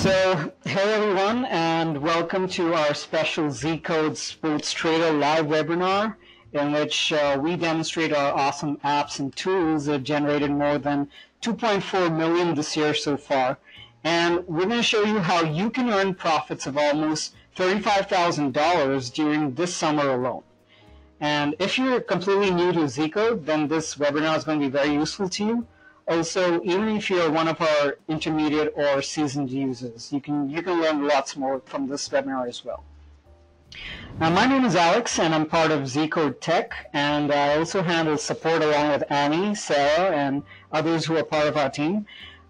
So, hey everyone, and welcome to our special Zcode Sports Trader live webinar, in which we demonstrate our awesome apps and tools that generated more than 2.4 million this year so far. And we're going to show you how you can earn profits of almost $35,000 during this summer alone. And if you're completely new to Zcode, then this webinar is going to be very useful to you. Also, even if you're one of our intermediate or seasoned users, you can learn lots more from this webinar as well. Now, my name is Alex, and I'm part of Zcode Tech, and I also handle support along with Annie, Sarah, and others who are part of our team.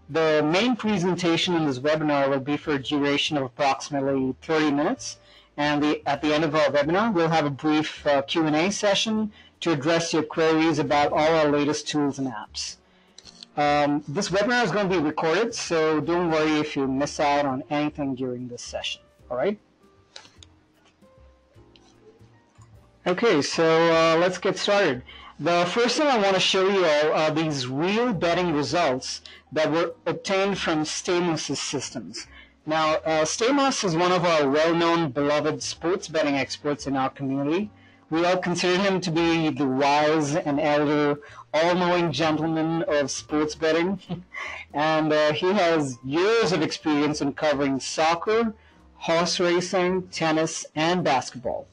The main presentation in this webinar will be for a duration of approximately 30 minutes, and at the end of our webinar, we'll have a brief Q&A session to address your queries about all our latest tools and apps. This webinar is going to be recorded, so don't worry if you miss out on anything during this session, all right? Okay, so let's get started. The first thing I want to show you all are these real betting results that were obtained from Stamos' systems. Now, Stamos is one of our well-known, beloved sports betting experts in our community. We all consider him to be the wise and elder, all-knowing gentleman of sports betting. And he has years of experience in covering soccer, horse racing, tennis, and basketball.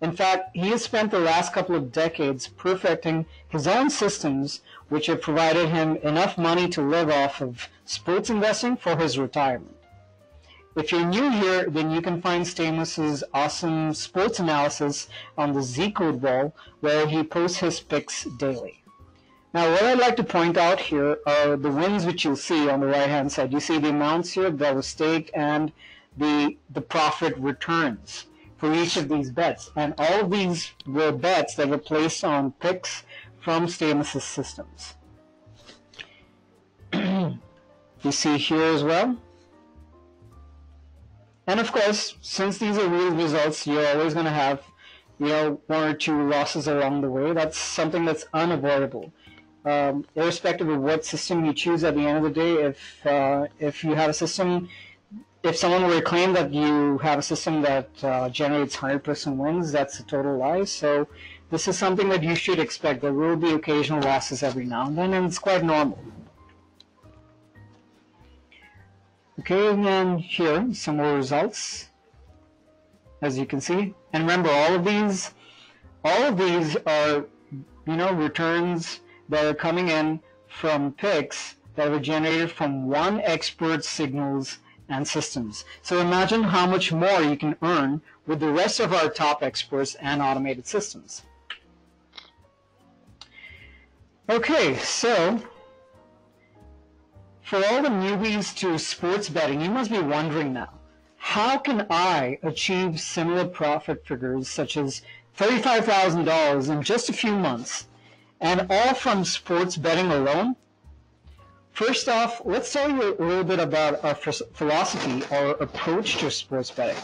In fact, he has spent the last couple of decades perfecting his own systems, which have provided him enough money to live off of sports investing for his retirement. If you're new here, then you can find Stamos' awesome sports analysis on the Zcode wall, where he posts his picks daily. Now, what I'd like to point out here are the wins which you'll see on the right-hand side. You see the amounts here that were staked and the profit returns for each of these bets. And all of these were bets that were placed on picks from Stamos' systems. You see here as well. And of course, since these are real results, you're always going to have, you know, one or two losses along the way. That's something that's unavoidable. Irrespective of what system you choose at the end of the day, if you have a system, if someone were to claim that you have a system that generates 100% wins, that's a total lie. So this is something that you should expect. There will be occasional losses every now and then, and it's quite normal. Okay, and then here, some more results, as you can see. And remember, all of these are, you know, returns that are coming in from picks that were generated from one expert's signals and systems. So imagine how much more you can earn with the rest of our top experts and automated systems. Okay, so for all the newbies to sports betting, you must be wondering now, how can I achieve similar profit figures such as $35,000 in just a few months, and all from sports betting alone? First off, let's tell you a little bit about our philosophy or approach to sports betting.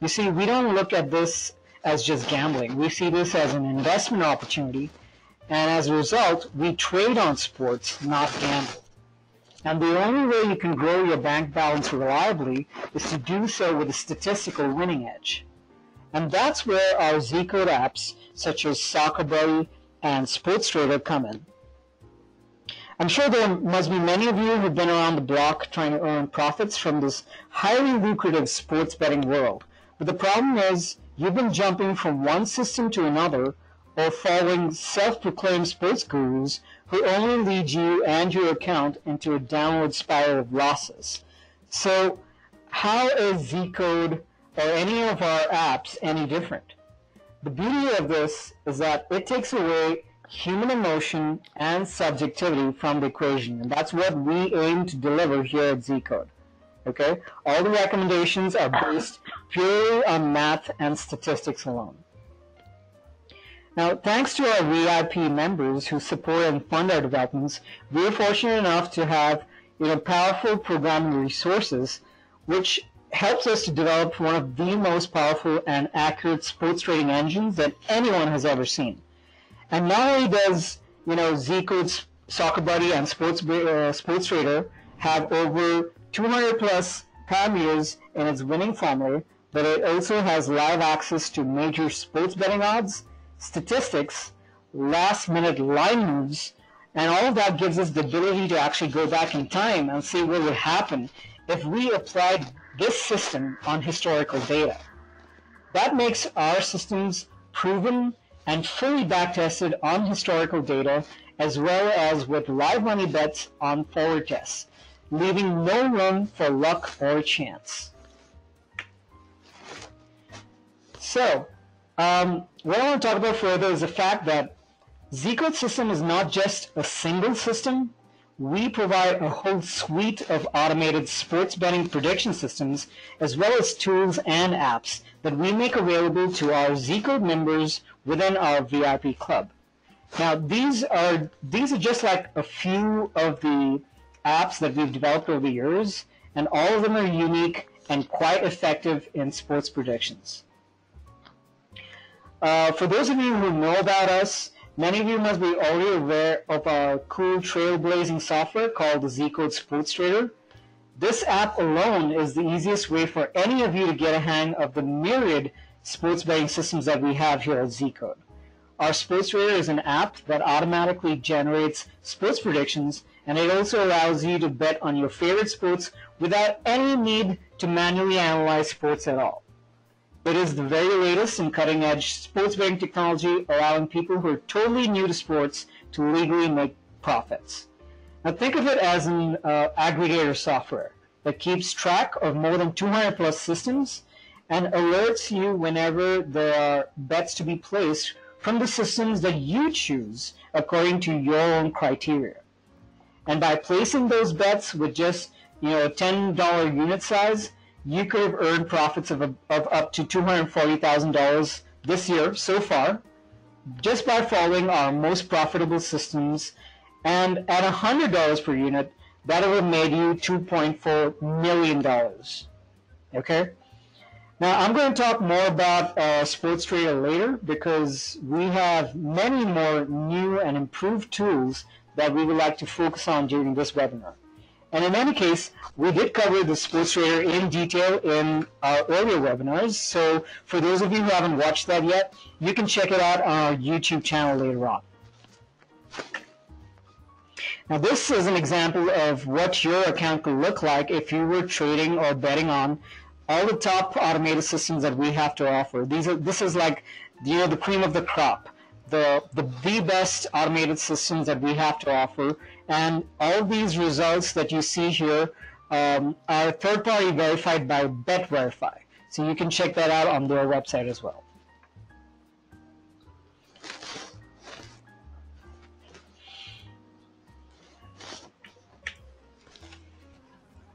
You see, we don't look at this as just gambling. We see this as an investment opportunity, and as a result, we trade on sports, not gamble. And the only way you can grow your bank balance reliably is to do so with a statistical winning edge. And that's where our Zcode apps, such as SoccerBuddy and Sports Trader, come in. I'm sure there must be many of you who've been around the block trying to earn profits from this highly lucrative sports betting world. But the problem is, you've been jumping from one system to another, or following self-proclaimed sports gurus who only lead you and your account into a downward spiral of losses. So how is Zcode or any of our apps any different? The beauty of this is that it takes away human emotion and subjectivity from the equation, and that's what we aim to deliver here at Zcode. Okay? All the recommendations are based purely on math and statistics alone. Now, thanks to our VIP members who support and fund our developments, we are fortunate enough to have, you know, powerful programming resources, which helps us to develop one of the most powerful and accurate sports trading engines that anyone has ever seen. And not only does, you know, Zcode's SoccerBuddy and Sports Trader have over 200 plus Prime is in its winning formula, but it also has live access to major sports betting odds, statistics, last-minute line moves, and all of that gives us the ability to actually go back in time and see what would happen if we applied this system on historical data. That makes our systems proven and fully backtested on historical data, as well as with live money bets on forward tests, leaving no room for luck or chance. So, what I want to talk about further is the fact that Zcode System is not just a single system. We provide a whole suite of automated sports betting prediction systems, as well as tools and apps that we make available to our Zcode members within our VIP club. Now, these are just like a few of the apps that we've developed over the years, and all of them are unique and quite effective in sports predictions. For those of you who know about us, many of you must be already aware of our cool trailblazing software called the Zcode Sports Trader. This app alone is the easiest way for any of you to get a hang of the myriad sports betting systems that we have here at Zcode. Our Sports Trader is an app that automatically generates sports predictions, and it also allows you to bet on your favorite sports without any need to manually analyze sports at all. It is the very latest in cutting-edge sports betting technology, allowing people who are totally new to sports to legally make profits. Now think of it as an aggregator software that keeps track of more than 200 plus systems and alerts you whenever there are bets to be placed from the systems that you choose according to your own criteria. And by placing those bets with just a $10 unit size, you could have earned profits of up to $240,000 this year so far, just by following our most profitable systems. And at $100 per unit, that would have made you $2.4 million. Okay? Now, I'm going to talk more about Sports Trader later, because we have many more new and improved tools that we would like to focus on during this webinar. And in any case, we did cover the Sports Trader in detail in our earlier webinars. So for those of you who haven't watched that yet, you can check it out on our YouTube channel later on. Now, this is an example of what your account could look like if you were trading or betting on all the top automated systems that we have to offer. This is like the cream of the crop, the best automated systems that we have to offer. And all these results that you see here are third-party verified by BetVerify. So you can check that out on their website as well.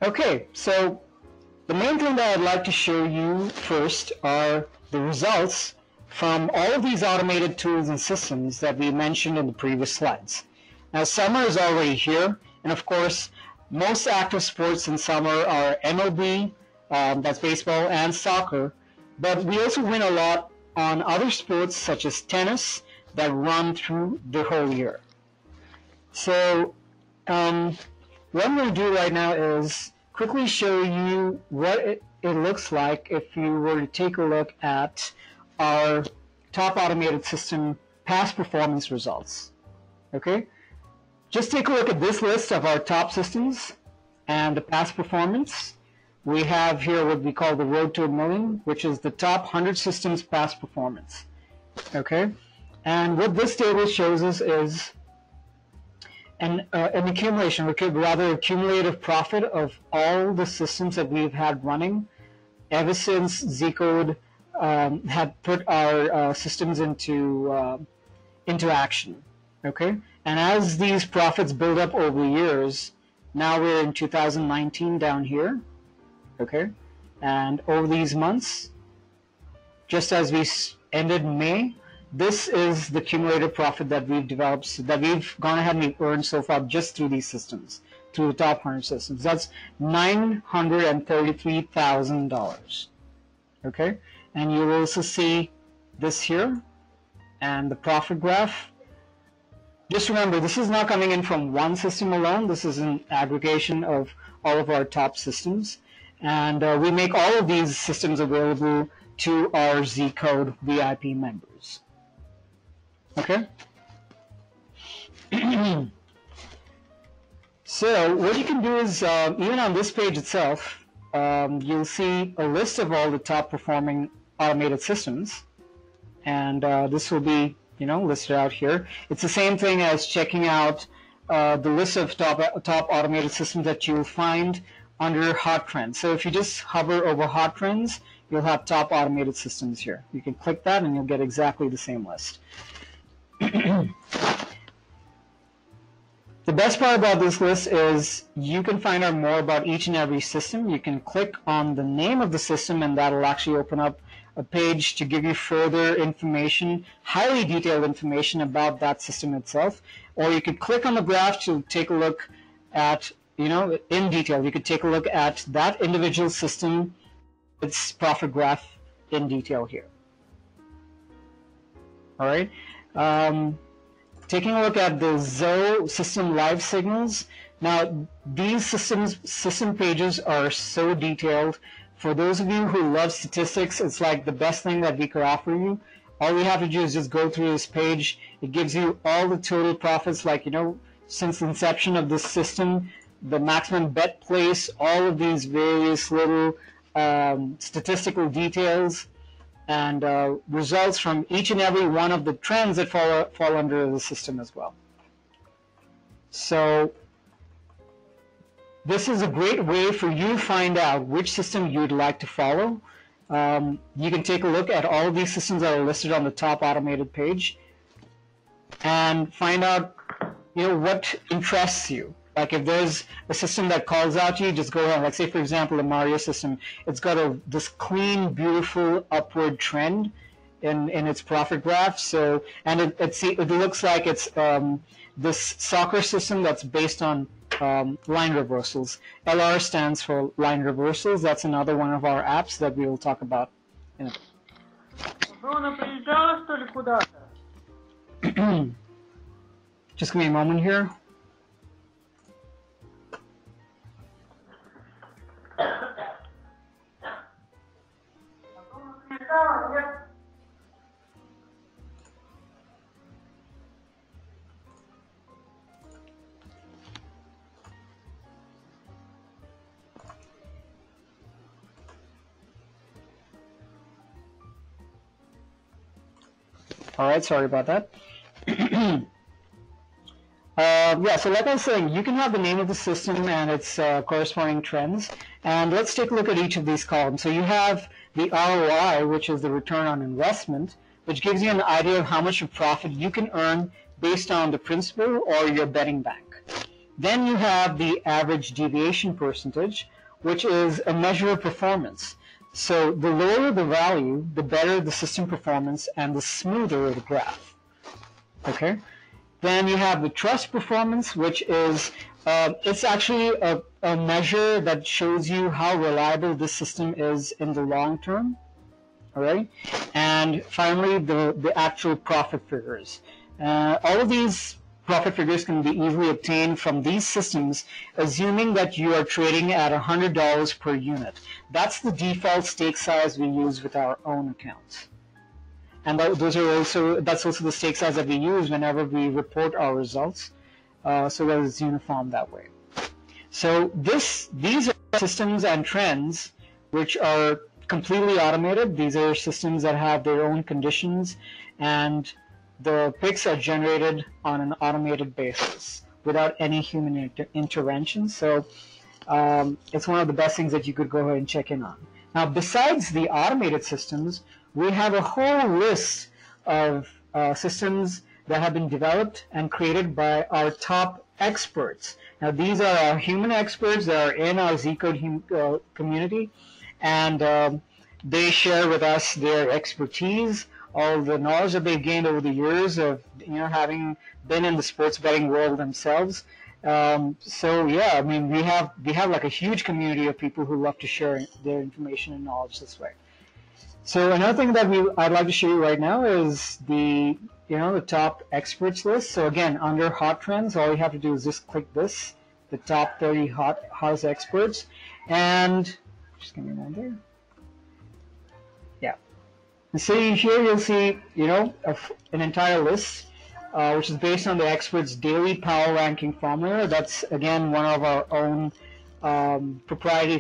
Okay, so the main thing that I'd like to show you first are the results from all of these automated tools and systems that we mentioned in the previous slides. Now, summer is already here, and of course, most active sports in summer are MLB, that's baseball, and soccer, but we also win a lot on other sports such as tennis that run through the whole year. So, what I'm going to do right now is quickly show you what it looks like if you were to take a look at our top automated system past performance results. Okay? Just take a look at this list of our top systems and the past performance. We have here what we call the Road to a Million, which is the top 100 systems past performance. Okay? And what this table shows us is an accumulation, or rather a cumulative profit of all the systems that we've had running ever since Zcode had put our systems into action. Okay? And as these profits build up over years, now we're in 2019 down here, okay? And over these months, just as we ended May, this is the cumulative profit that we've developed, that we've gone ahead and we've earned so far just through these systems, through the top 100 systems. That's $933,000, okay? And you'll also see this here and the profit graph. Just remember, this is not coming in from one system alone. This is an aggregation of all of our top systems. And we make all of these systems available to our Zcode VIP members. Okay? So what you can do is, even on this page itself, you'll see a list of all the top performing automated systems. And this will be, you know, listed out here. It's the same thing as checking out the list of top automated systems that you'll find under hot trends. So if you just hover over hot trends, you'll have top automated systems here. You can click that and you'll get exactly the same list. The best part about this list is you can find out more about each and every system. You can click on the name of the system and that'll actually open up a page to give you further information, highly detailed information about that system itself. Or you could click on the graph to take a look at, you know, in detail. You could take a look at that individual system, its profit graph in detail here. All right. Taking a look at the ZO system live signals. Now, these system pages are so detailed. For those of you who love statistics, it's like the best thing that we could offer you. All we have to do is just go through this page. It gives you all the total profits, like, you know, since the inception of this system, the maximum bet place, all of these various little statistical details, and results from each and every one of the trends that fall under the system as well. So this is a great way for you to find out which system you'd like to follow. You can take a look at all of these systems that are listed on the top automated page and find out, you know, what interests you. Like if there's a system that calls out to you, just go on. Like say, for example, the Mario system, it's got this clean, beautiful upward trend in its profit graph. So, and it looks like it's this soccer system that's based on line reversals. LR stands for line reversals. That's another one of our apps that we will talk about in a bit. Just give me a moment here. All right, sorry about that. Yeah, so like I was saying, you can have the name of the system and its corresponding trends. And let's take a look at each of these columns. So you have the ROI, which is the return on investment, which gives you an idea of how much of profit you can earn based on the principal or your betting bank. Then you have the average deviation percentage, which is a measure of performance. So the lower the value, the better the system performance and the smoother the graph. Okay. Then you have the trust performance, which is it's actually a measure that shows you how reliable this system is in the long term. All right. And finally, the actual profit figures. All of these profit figures can be easily obtained from these systems, assuming that you are trading at $100 per unit. That's the default stake size we use with our own accounts. And that's also the stake size that we use whenever we report our results, so that it's uniform that way. So these are systems and trends which are completely automated. These are systems that have their own conditions, and the picks are generated on an automated basis without any human intervention. So it's one of the best things that you could go ahead and check in on. Now, besides the automated systems, we have a whole list of systems that have been developed and created by our top experts. Now, these are our human experts that are in our Zcode community, and they share with us their expertise, all the knowledge that they've gained over the years of, you know, having been in the sports betting world themselves. So yeah, I mean, we have like a huge community of people who love to share their information and knowledge this way. So another thing that I'd like to show you right now is the top experts list. So again, under hot trends, all you have to do is just click this, the top 30 hottest experts, and Just give me a moment there. Yeah. And see here, you'll see, you know, an entire list, which is based on the experts' daily power ranking formula. That's again one of our own proprietary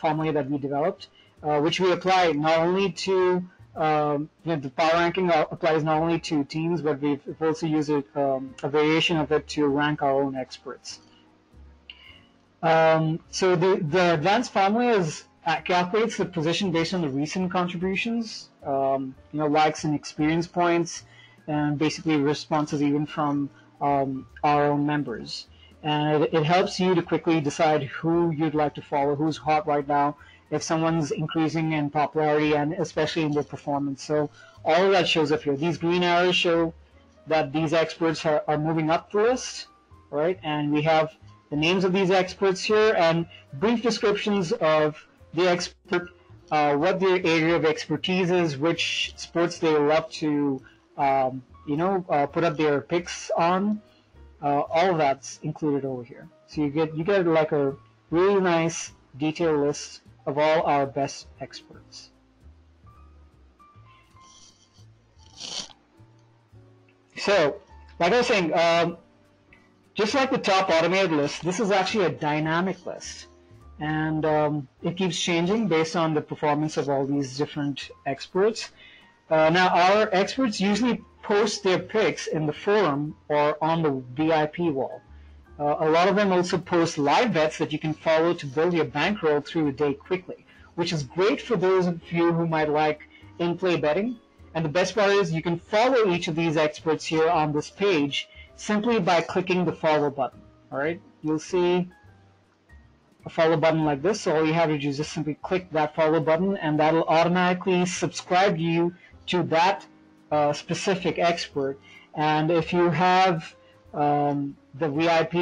formula that we developed, which we apply not only to you know, the power ranking applies not only to teams, but we've also used a variation of it to rank our own experts. So the advanced formula is calculates the position based on the recent contributions, you know, likes and experience points, and basically responses even from our own members. And it helps you to quickly decide who you'd like to follow, who's hot right now, if someone's increasing in popularity and especially in their performance. So all of that shows up here. These green arrows show that these experts are moving up the list, right? And we have the names of these experts here and brief descriptions of the expert, what their area of expertise is, which sports they love to, you know, put up their picks on. All of that's included over here. So you get like a really nice detailed list of all our best experts. So, like I was saying, just like the top automated list, this is actually a dynamic list. And it keeps changing based on the performance of all these different experts. Now, our experts usually post their picks in the forum or on the VIP wall. A lot of them also post live bets that you can follow to build your bankroll through the day quickly, which is great for those of you who might like in-play betting. And the best part is you can follow each of these experts here on this page simply by clicking the follow button. All right, you'll see a follow button like this. So all you have to do is just simply click that follow button, and that'll automatically subscribe you to that specific expert. And if you have the VIP,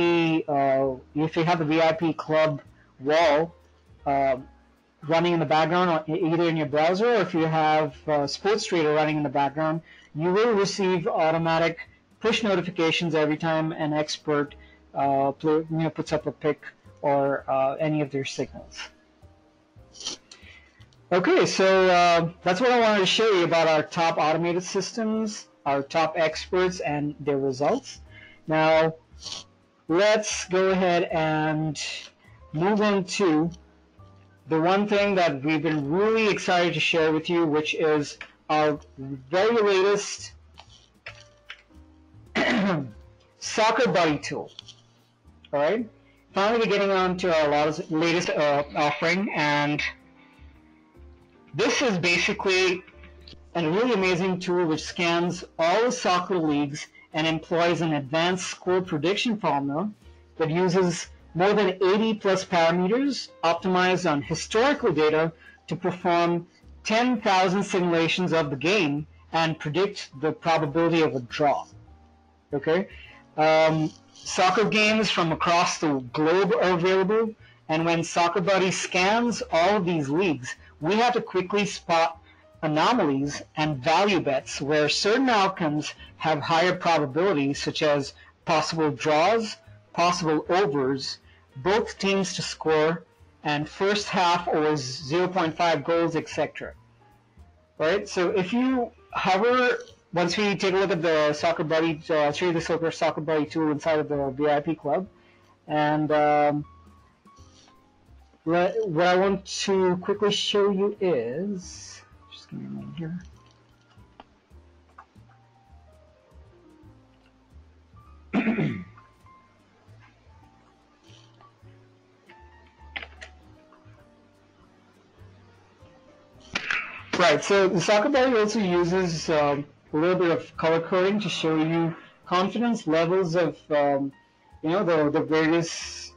if you have the VIP club wall running in the background, either in your browser or if you have Sports Trader running in the background, you will receive automatic push notifications every time an expert you know, puts up a pick or any of their signals. Okay, so that's what I wanted to show you about our top automated systems, our top experts, and their results. Now, let's go ahead and move on to the one thing that we've been really excited to share with you, which is our very latest SoccerBuddy tool. All right. Finally, we're getting on to our latest offering, and this is basically a really amazing tool which scans all soccer leagues and employs an advanced score prediction formula that uses more than 80+ parameters optimized on historical data to perform 10,000 simulations of the game and predict the probability of a draw. Okay. Soccer games from across the globe are available, and when SoccerBuddy scans all of these leagues, we have to quickly spot anomalies and value bets where certain outcomes have higher probabilities, such as possible draws, possible overs, both teams to score, and first half over 0.5 goals, etc. Right? So if you hover, once we take a look at the SoccerBuddy, I'll show you the SoccerBuddy tool inside of the VIP club. And what I want to quickly show you is, just give me a moment here. Right, so the SoccerBuddy also uses a little bit of color coding to show you confidence levels of, you know, the various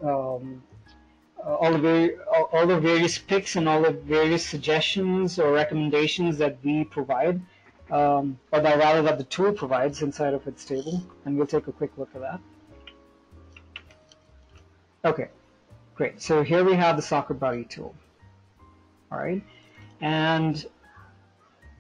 all the various picks and all the various suggestions or recommendations that we provide, or rather that the tool provides inside of its table. And we'll take a quick look at that. Okay, great. So here we have the SoccerBuddy tool. All right, and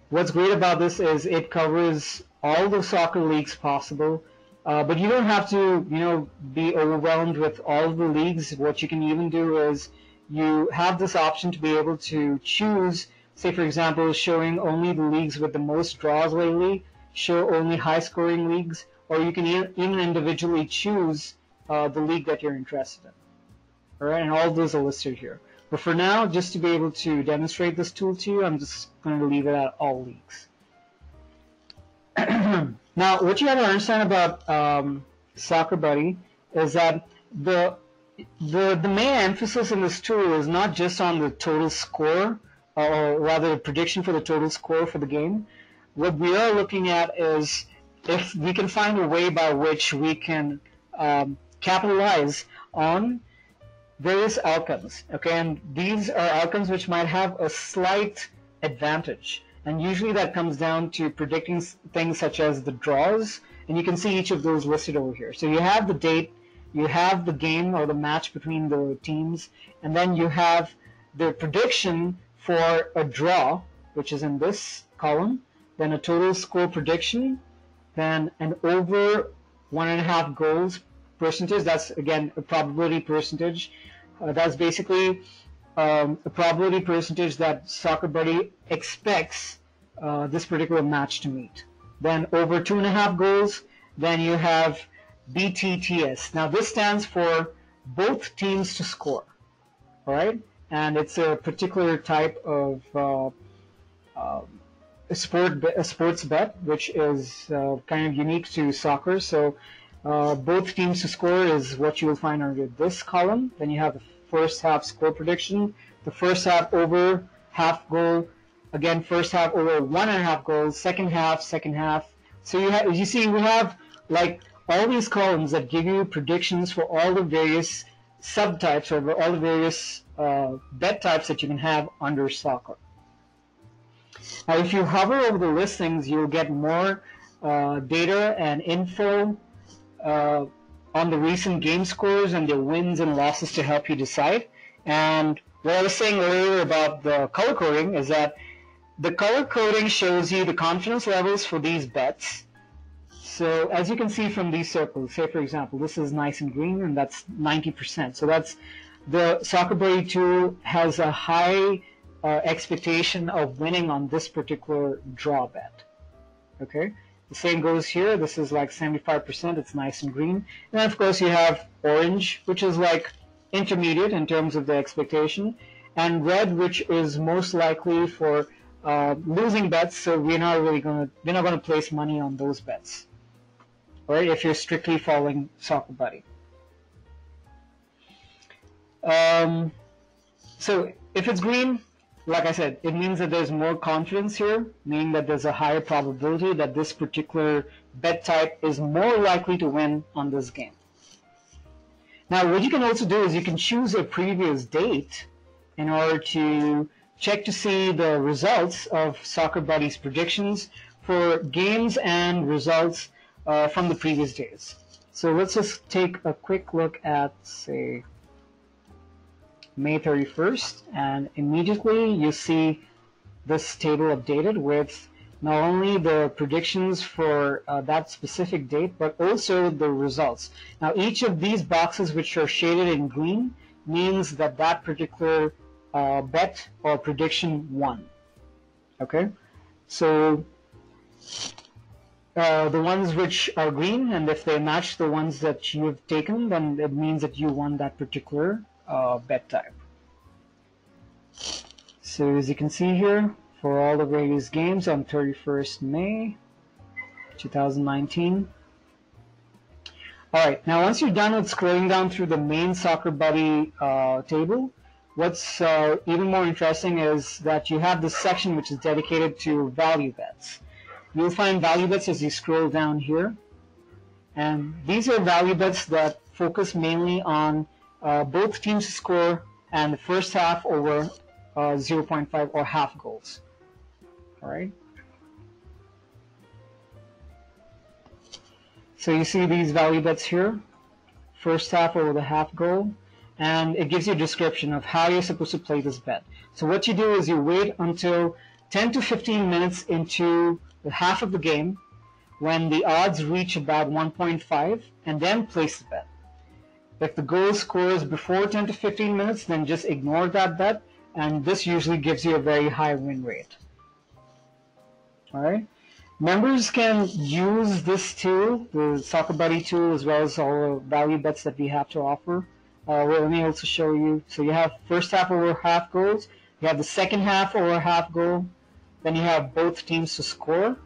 what's great about this is it covers all the soccer leagues possible, but you don't have to, you know, be overwhelmed with all the leagues. What you can even do is you have this option to be able to choose, say, for example, showing only the leagues with the most draws lately, show only high-scoring leagues, or you can even individually choose the league that you're interested in. All right, and all of those are listed here. But for now, just to be able to demonstrate this tool to you, I'm just going to leave it at all leagues. Now, what you have to understand about SoccerBuddy is that the main emphasis in this tool is not just on the total score, or rather the prediction for the total score for the game. What we are looking at is if we can find a way by which we can capitalize on various outcomes, okay, and these are outcomes which might have a slight advantage, and usually that comes down to predicting things such as the draws, and you can see each of those listed over here. So you have the date, you have the game or the match between the teams, and then you have the prediction for a draw, which is in this column, then a total score prediction, then an over 1.5 goals percentage. That's again a probability percentage. That's basically a probability percentage that SoccerBuddy expects this particular match to meet. Then over 2.5 goals. Then you have BTTS. Now this stands for both teams to score. All right, and it's a particular type of a sports bet, which is kind of unique to soccer. So both teams to score is what you will find under this column. Then you have the first half score prediction, the first half over half goal, again first half over 1.5 goals, second half. So you see we have like all these columns that give you predictions for all the various subtypes or all the various bet types that you can have under soccer. Now, if you hover over the listings, you'll get more data and info on the recent game scores and their wins and losses to help you decide. And what I was saying earlier about the color coding is that the color coding shows you the confidence levels for these bets. So as you can see from these circles, say for example, this is nice and green, and that's 90%. So that's the SoccerBuddy tool has a high expectation of winning on this particular draw bet. Okay, the same goes here. This is like 75%. It's nice and green, and then of course you have orange, which is like intermediate in terms of the expectation, and red, which is most likely for losing bets. So we're not going to place money on those bets, right? If you're strictly following SoccerBuddy. So if it's green, like I said, it means that there's more confidence here, meaning that there's a higher probability that this particular bet type is more likely to win on this game. Now, what you can also do is you can choose a previous date in order to check to see the results of SoccerBuddy's predictions for games and results from the previous days. So let's just take a quick look at, say, May 31st, and immediately you see this table updated with not only the predictions for that specific date, but also the results. Now, each of these boxes which are shaded in green means that that particular bet or prediction won. Okay, so the ones which are green, and if they match the ones that you've taken, then it means that you won that particular bet type. So as you can see here, for all the various games on 31st May 2019. Alright, now once you're done with scrolling down through the main SoccerBuddy table, what's even more interesting is that you have this section which is dedicated to value bets. You'll find value bets as you scroll down here, and these are value bets that focus mainly on both teams to score and the first half over 0.5 or half goals. All right. So you see these value bets here, first half over the half goal, and it gives you a description of how you're supposed to play this bet. So what you do is you wait until 10 to 15 minutes into the half of the game when the odds reach about 1.5, and then place the bet. If the goal scores before 10 to 15 minutes, then just ignore that bet, and this usually gives you a very high win rate. All right. Members can use this tool, the SoccerBuddy tool, as well as all the value bets that we have to offer. Well, let me also show you. So you have first half over half goals. You have the second half over half goal. Then you have both teams to score,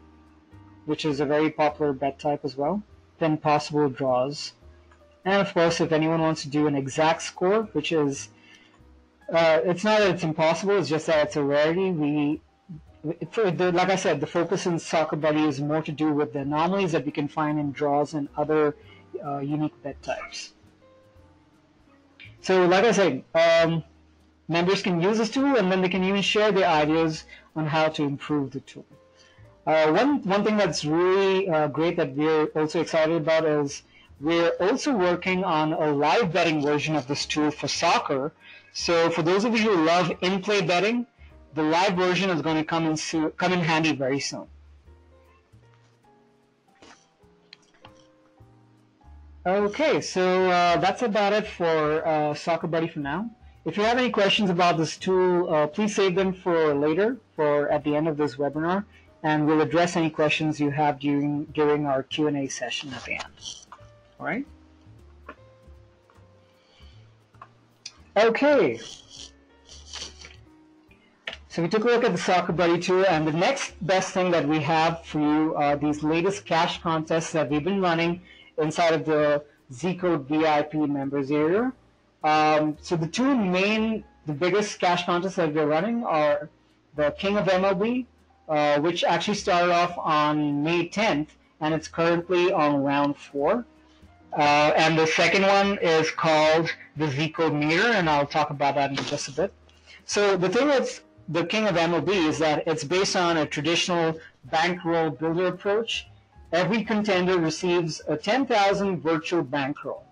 which is a very popular bet type as well. Then possible draws. And of course, if anyone wants to do an exact score, which is, it's not that it's impossible, it's just that it's a rarity. Like I said, the focus in SoccerBuddy is more to do with the anomalies that we can find in draws and other unique bet types. So like I said, members can use this tool, and then they can even share their ideas on how to improve the tool. One thing that's really great that we're also excited about is we're also working on a live betting version of this tool for soccer. So for those of you who love in-play betting, the live version is going to come in handy very soon. Okay, so that's about it for SoccerBuddy for now. If you have any questions about this tool, please save them for later, for at the end of this webinar, and we'll address any questions you have during our Q&A session at the end. All right? Okay. So we took a look at the SoccerBuddy tool, and the next best thing that we have for you are these latest cash contests that we've been running inside of the Zcode VIP members area. So the two biggest cash contests that we're running are the King of MLB, which actually started off on May 10th, and it's currently on round 4. And the second one is called the Zcode Mirror, and I'll talk about that in just a bit. So the thing with the King of MLB is that it's based on a traditional bankroll builder approach. Every contender receives a 10,000 virtual bankroll,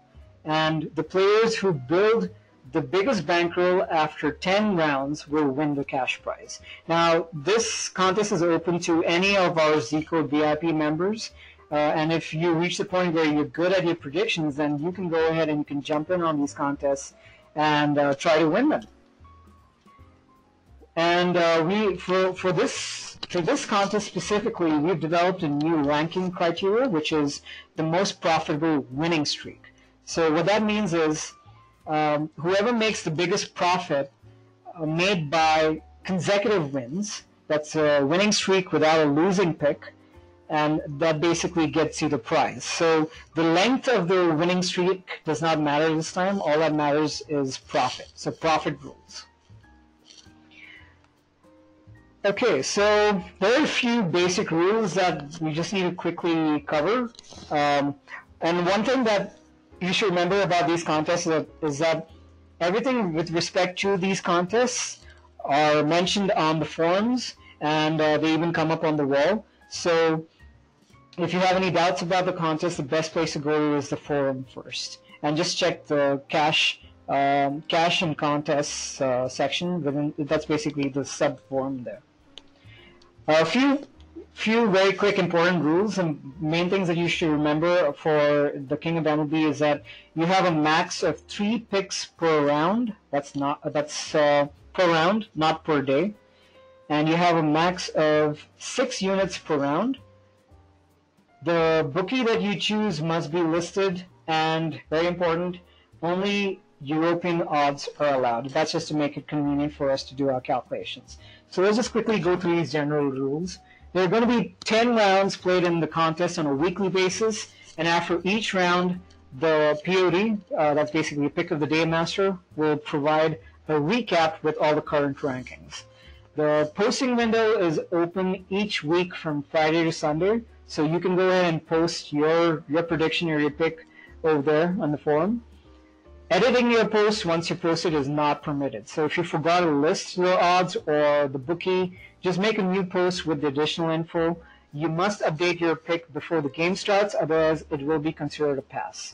and the players who build the biggest bankroll after 10 rounds will win the cash prize. Now, this contest is open to any of our Zcode VIP members, and if you reach the point where you're good at your predictions, then you can go ahead and you can jump in on these contests and try to win them. And for this contest specifically, we've developed a new ranking criteria, which is the most profitable winning streak. So what that means is whoever makes the biggest profit made by consecutive wins, that's a winning streak without a losing pick, and that basically gets you the prize. So the length of the winning streak does not matter this time. All that matters is profit. So profit rules. Okay, so there are a few basic rules that we just need to quickly cover. And one thing that you should remember about these contests is that everything with respect to these contests are mentioned on the forums, and they even come up on the wall. So if you have any doubts about the contest, the best place to go to is the forum first. And just check the cash and contests section. That's basically the sub-forum there. A few very quick important rules and main things that you should remember for the King of MLB is that you have a max of 3 picks per round. That's per round, not per day. And you have a max of 6 units per round. The bookie that you choose must be listed, and very important, only European odds are allowed. That's just to make it convenient for us to do our calculations. So let's just quickly go through these general rules. There are going to be 10 rounds played in the contest on a weekly basis, and after each round, the POD, that's basically a pick of the day master, will provide a recap with all the current rankings. The posting window is open each week from Friday to Sunday, so you can go ahead and post your prediction or your pick over there on the forum. Editing your post once you post it is not permitted. So if you forgot to list your odds or the bookie, just make a new post with the additional info. You must update your pick before the game starts, otherwise it will be considered a pass.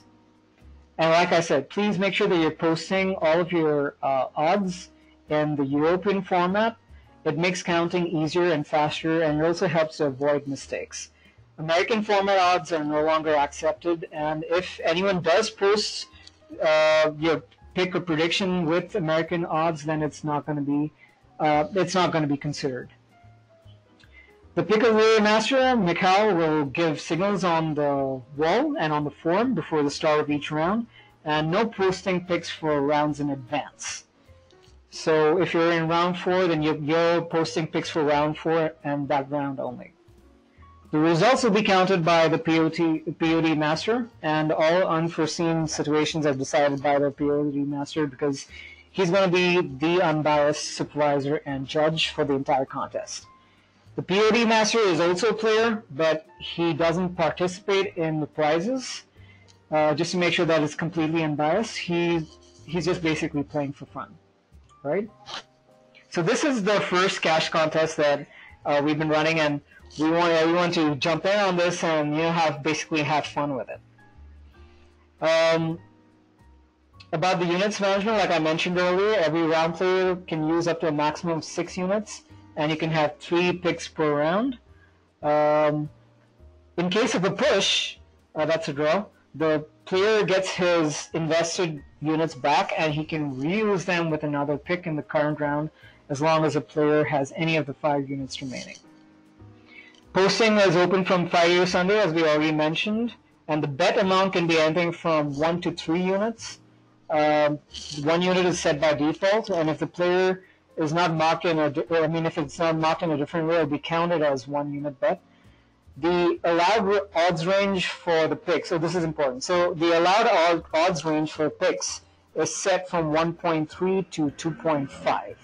And like I said, please make sure that you're posting all of your odds in the European format. It makes counting easier and faster, and it also helps to avoid mistakes. American format odds are no longer accepted, and if anyone does post you pick a prediction with American odds, then it's not going to be considered. The picker relay master, Mikhail, will give signals on the wall and on the form before the start of each round, and no posting picks for rounds in advance. So if you're in round 4, then you're posting picks for round 4 and that round only. The results will be counted by the POD master, and all unforeseen situations are decided by the POD master because he's going to be the unbiased supervisor and judge for the entire contest. The POD master is also a player, but he doesn't participate in the prizes. Just to make sure that it's completely unbiased, he's just basically playing for fun. Right? So this is the first cash contest that we've been running, and we want everyone to jump in on this and basically have fun with it. About the units management, like I mentioned earlier, every round player can use up to a maximum of 6 units, and you can have 3 picks per round. In case of a push, that's a draw, the player gets his invested units back, and he can reuse them with another pick in the current round as long as a player has any of the 5 units remaining. Posting is open from Friday to Sunday, as we already mentioned, and the bet amount can be anything from 1 to 3 units. 1 unit is set by default, and if the player is not marked in if it's not marked in a different way, it'll be counted as 1 unit bet. The allowed odds range for the picks, so this is important. So the allowed odds range for picks is set from 1.3 to 2.5.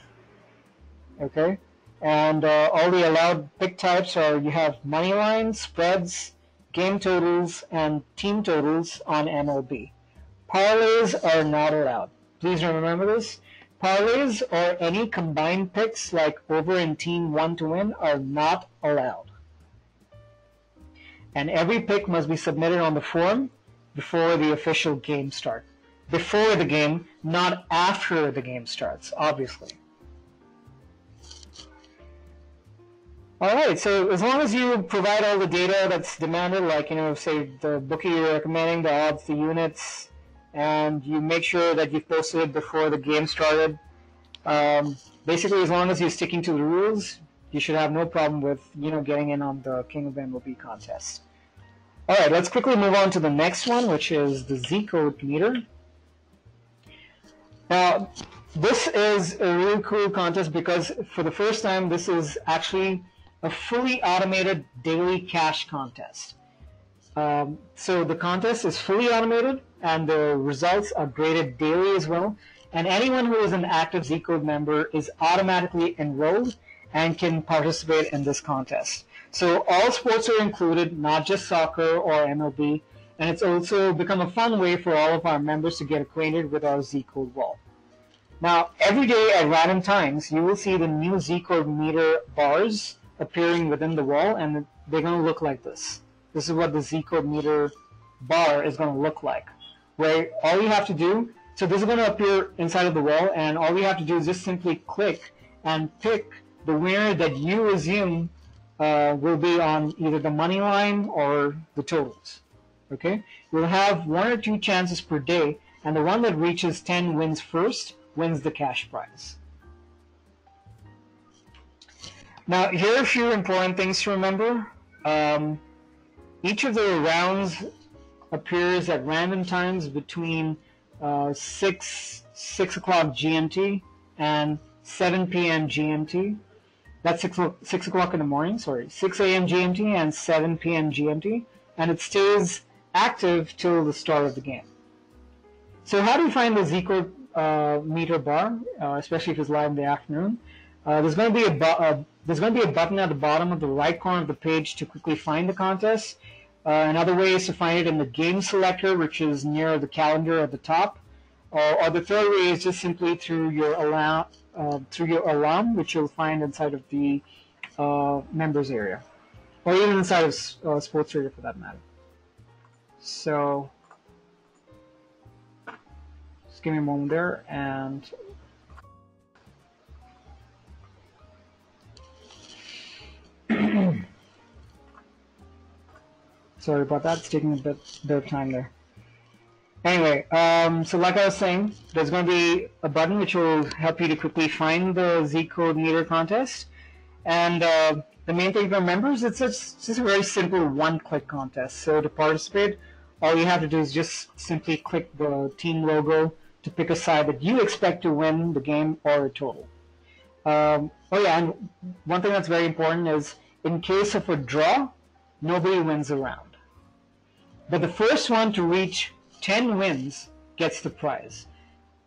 Okay, and all the allowed pick types are: you have money lines, spreads, game totals, and team totals on MLB. Parlays are not allowed. Please remember this: parlays or any combined picks like over and team 1 to win are not allowed. And every pick must be submitted on the form before the official game starts. Before the game, not after the game starts, obviously. Alright, so as long as you provide all the data that's demanded, like, say the bookie you're recommending, the odds, the units, and you make sure that you've posted it before the game started, basically as long as you're sticking to the rules, you should have no problem with, getting in on the King of MLB contest. All right, let's quickly move on to the next one, which is the Zcode meter. Now, this is a really cool contest because for the first time, this is actually a fully automated daily cash contest. So the contest is fully automated, and the results are graded daily as well. And anyone who is an active Zcode member is automatically enrolled and can participate in this contest. So all sports are included, not just soccer or MLB, and it's also become a fun way for all of our members to get acquainted with our Zcode wall. Now, every day at random times, you will see the new Zcode meter bars appearing within the wall, and they're going to look like this. This is what the Zcode meter bar is going to look like, where all you have to do, so this is going to appear inside of the wall, and all you have to do is just simply click and pick the winner that you assume will be on either the money line or the totals. Okay, you'll have 1 or 2 chances per day, and the one that reaches 10 wins first wins the cash prize. Now, here are a few important things to remember. Each of the rounds appears at random times between 6 o'clock GMT and 7 p.m. GMT. That's 6 o'clock in the morning, sorry, 6 a.m. GMT and 7 p.m. GMT, and it stays active till the start of the game. So how do you find the Zcode meter bar, especially if it's live in the afternoon? There's going to be a button at the bottom of the right corner of the page to quickly find the contest. Another way is to find it in the game selector, which is near the calendar at the top, or the third way is just simply through your alarm, which you'll find inside of the members area, or even inside of Sports Trader for that matter. So just give me a moment there, and sorry about that, it's taking a bit of time there. Anyway, so like I was saying, there's going to be a button which will help you to quickly find the Zcode meter contest. And the main thing to remember is it's just a very simple one-click contest. So to participate, all you have to do is just simply click the team logo to pick a side that you expect to win the game or a total. Oh yeah, and one thing that's very important is in case of a draw, nobody wins a round. But the first one to reach 10 wins gets the prize.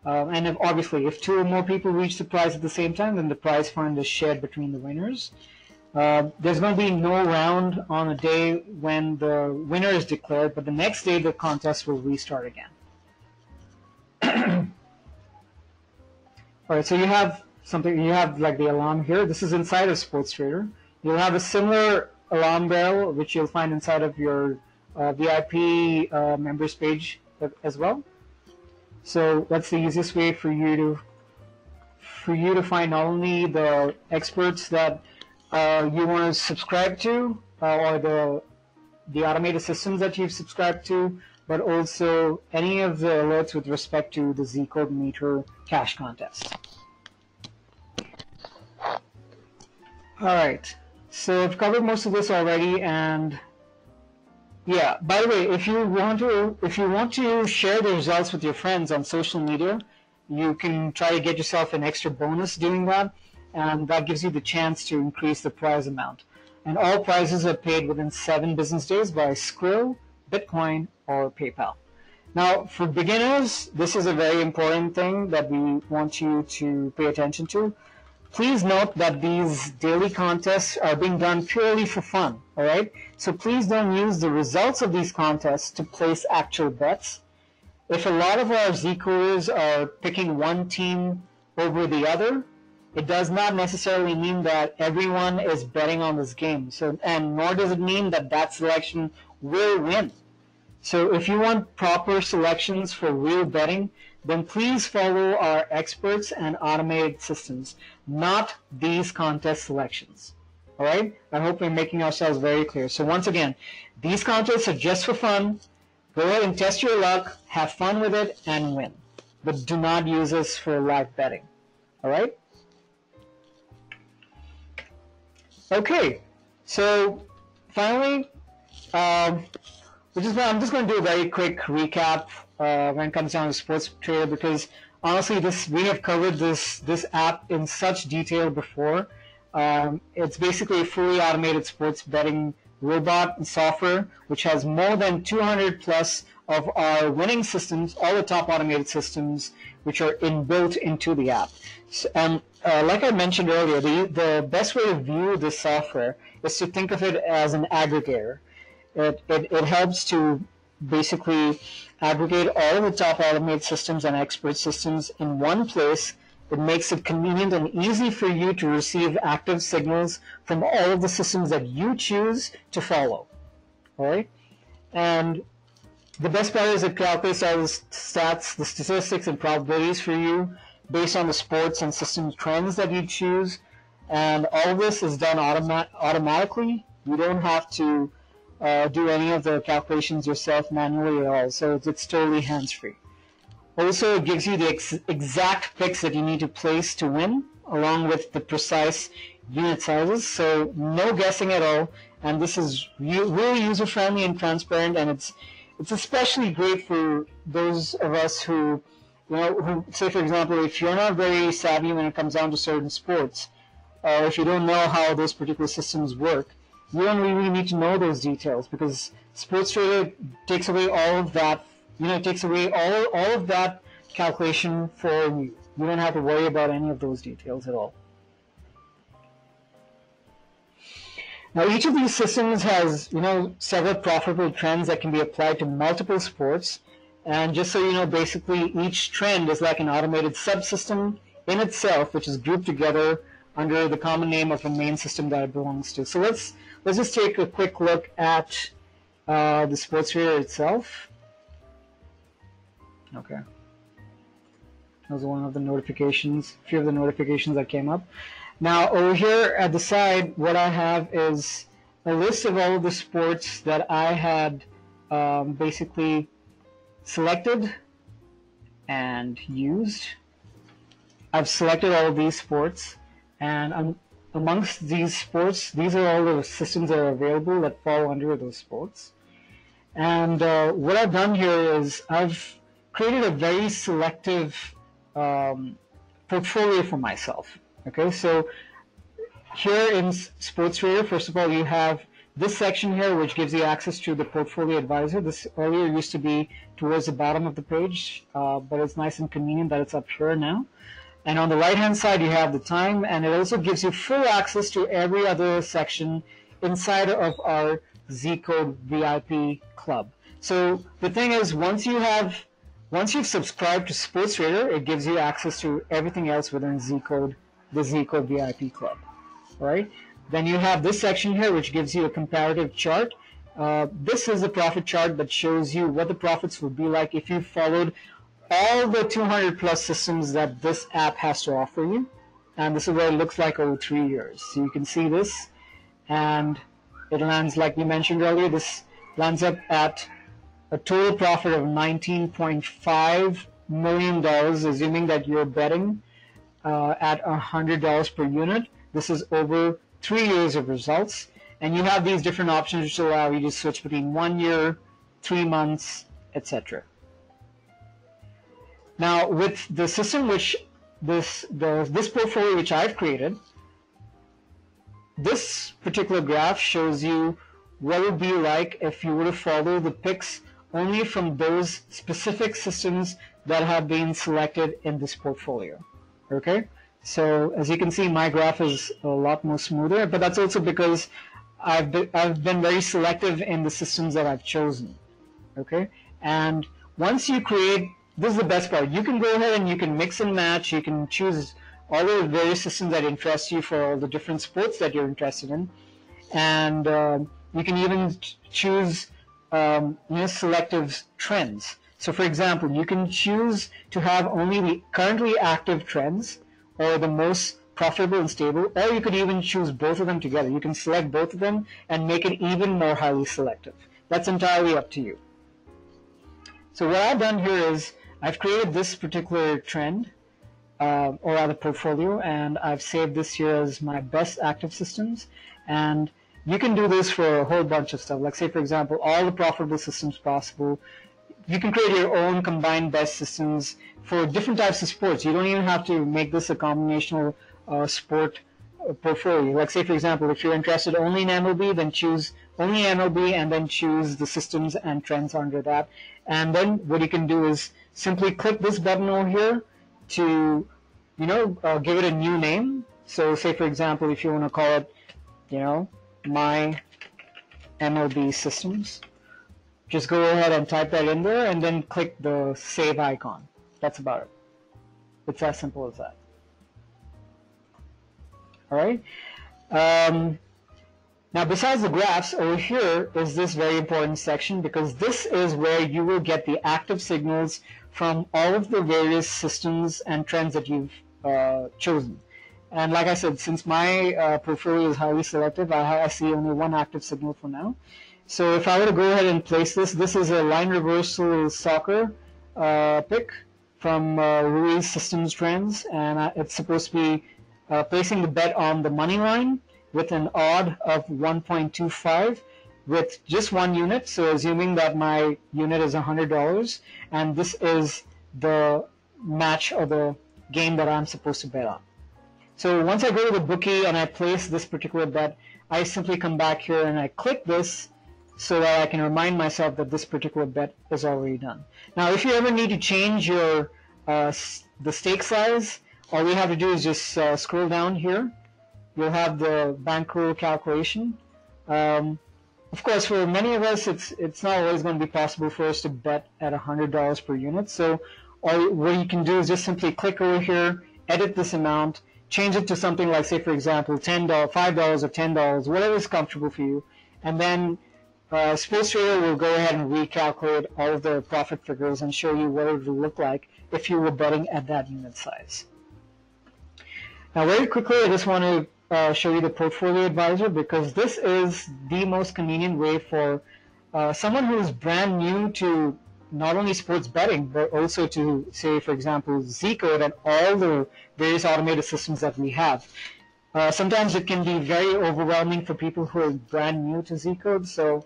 And if, obviously, if two or more people reach the prize at the same time, then the prize fund is shared between the winners. There's going to be no round on a day when the winner is declared, but the next day the contest will restart again. All right, so you have something, you have like the alarm here. This is inside of Sports Trader. You'll have a similar alarm bell, which you'll find inside of your VIP members page as well. So that's the easiest way for you to find not only the experts that you want to subscribe to, or the automated systems that you've subscribed to, but also any of the alerts with respect to the Zcode meter cash contest. All right, so I've covered most of this already, and yeah, by the way, if you want to share the results with your friends on social media, you can try to get yourself an extra bonus doing that, and that gives you the chance to increase the prize amount. And all prizes are paid within 7 business days by Skrill, Bitcoin, or PayPal. Now, for beginners, this is a very important thing that we want you to pay attention to. Please note that these daily contests are being done purely for fun, all right? So please don't use the results of these contests to place actual bets. If a lot of our Zcoders are picking one team over the other, it does not necessarily mean that everyone is betting on this game. So, and nor does it mean that that selection will win. So if you want proper selections for real betting, then please follow our experts and automated systems, not these contest selections. All right? I hope we're making ourselves very clear. So once again, these contests are just for fun. Go ahead and test your luck, have fun with it, and win. But do not use this for live betting. All right? Okay. So finally, I'm just going to do a very quick recap when it comes down to Sports Trader, because honestly, we have covered this app in such detail before. It's basically a fully automated sports betting robot and software, which has more than 200 plus of our winning systems, all the top automated systems, which are inbuilt into the app. So, like I mentioned earlier, the best way to view this software is to think of it as an aggregator. It helps to basically aggregate all of the top automated systems and expert systems in one place. It makes it convenient and easy for you to receive active signals from all of the systems that you choose to follow. All right? And the best part is it calculates all the stats, the statistics, and probabilities for you based on the sports and system trends that you choose. And all of this is done automatically. You don't have to do any of the calculations yourself manually at all, so it's totally hands-free. Also, it gives you the exact picks that you need to place to win, along with the precise unit sizes, so no guessing at all, and this is really user-friendly and transparent, and it's especially great for those of us who, say for example, if you're not very savvy when it comes down to certain sports, or if you don't know how those particular systems work, you don't really need to know those details, because Sports Trader takes away all of that, it takes away all of that calculation for you. You don't have to worry about any of those details at all. Now, each of these systems has, several profitable trends that can be applied to multiple sports. And just so you know, basically each trend is like an automated subsystem in itself, which is grouped together under the common name of the main system that it belongs to. So let's just take a quick look at the Sports Trader itself. Okay. That was one of the notifications, a few of the notifications that came up. Now, over here at the side, what I have is a list of all of the sports that I had basically selected and used. I've selected all of these sports, and amongst these sports, these are all the systems that are available that fall under those sports. And what I've done here is I've created a very selective portfolio for myself. Okay, so here in Sports Trader, first of all, you have this section here, which gives you access to the portfolio advisor. This earlier used to be towards the bottom of the page, but it's nice and convenient that it's up here now. And on the right-hand side, you have the time, and it also gives you full access to every other section inside of our Zcode VIP club. So the thing is, once you've subscribed to Sports Trader, it gives you access to everything else within Zcode, the Zcode VIP club, right? Then you have this section here, which gives you a comparative chart. This is the profit chart that shows you what the profits would be like if you followed all the 200 plus systems that this app has to offer you. And this is what it looks like over 3 years. So you can see this, and it lands, like we mentioned earlier, this lands up at a total profit of $19.5 million, assuming that you're betting at $100 per unit. This is over 3 years of results, and you have these different options which allow you to switch between 1 year, 3 months, etc. Now, with the system which this portfolio which I've created, this particular graph shows you what it would be like if you were to follow the picks only from those specific systems that have been selected in this portfolio. Okay. So as you can see, my graph is a lot more smoother, but that's also because I've been very selective in the systems that I've chosen. Okay, and once you create, this is the best part, you can go ahead and you can mix and match, you can choose all the various systems that interest you for all the different sports that you're interested in, and you can even choose selective trends. So for example, you can choose to have only the currently active trends, or the most profitable and stable, or you could even choose both of them together. You can select both of them and make it even more highly selective. That's entirely up to you. So what I've done here is I've created this particular trend, or rather portfolio, and I've saved this here as my best active systems. And you can do this for a whole bunch of stuff. Like say, for example, all the profitable systems possible. You can create your own combined best systems for different types of sports. You don't even have to make this a combinational sport portfolio. Like say, for example, if you're interested only in MLB, then choose only MLB and then choose the systems and trends under that. And then what you can do is simply click this button over here to, give it a new name. So say, for example, if you want to call it, my MLB systems, just go ahead and type that in there and then click the save icon. That's about it. It's as simple as that. All right. Now, besides the graphs, over here is this very important section, because this is where you will get the active signals from all of the various systems and trends that you've chosen. And like I said, since my portfolio is highly selective, I see only one active signal for now. So if I were to go ahead and place this, this is a line reversal soccer pick from Ruiz Systems Trends, and it's supposed to be placing the bet on the money line with an odd of 1.25 with just one unit. So assuming that my unit is $100, and this is the match or the game that I'm supposed to bet on. So once I go to the bookie and I place this particular bet, I simply come back here and I click this, so that I can remind myself that this particular bet is already done. Now, if you ever need to change your the stake size, all you have to do is just scroll down here. You'll have the bankroll calculation. Of course, for many of us, it's not always going to be possible for us to bet at $100 per unit. So, what you can do is just simply click over here, edit this amount, change it to something like, say, for example, $10, $5, or $10, whatever is comfortable for you, and then Sports Trader will go ahead and recalculate all of the profit figures and show you what it would look like if you were betting at that unit size. Now, very quickly, I just want to show you the Portfolio Advisor, because this is the most convenient way for someone who is brand new to not only sports betting, but also to, say, for example, Zcode and all the various automated systems that we have. Sometimes it can be very overwhelming for people who are brand new to Zcode. So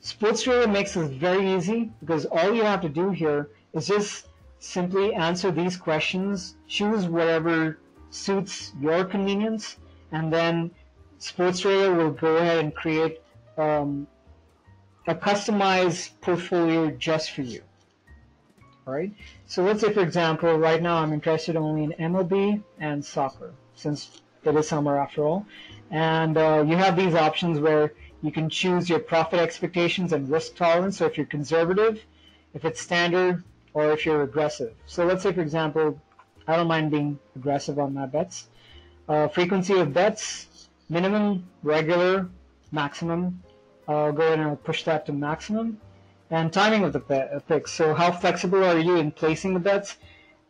Sports Trader makes this very easy, because all you have to do here is just simply answer these questions, choose whatever suits your convenience, and then Sports Trader will go ahead and create a customized portfolio just for you. All right. So let's say, for example, right now I'm interested only in MLB and soccer, since it is summer after all. And you have these options where you can choose your profit expectations and risk tolerance. So if you're conservative, if it's standard, or if you're aggressive. So let's say, for example, I don't mind being aggressive on my bets. Frequency of bets, minimum, regular, maximum. I'll go ahead and push that to maximum. And timing of the picks. So how flexible are you in placing the bets?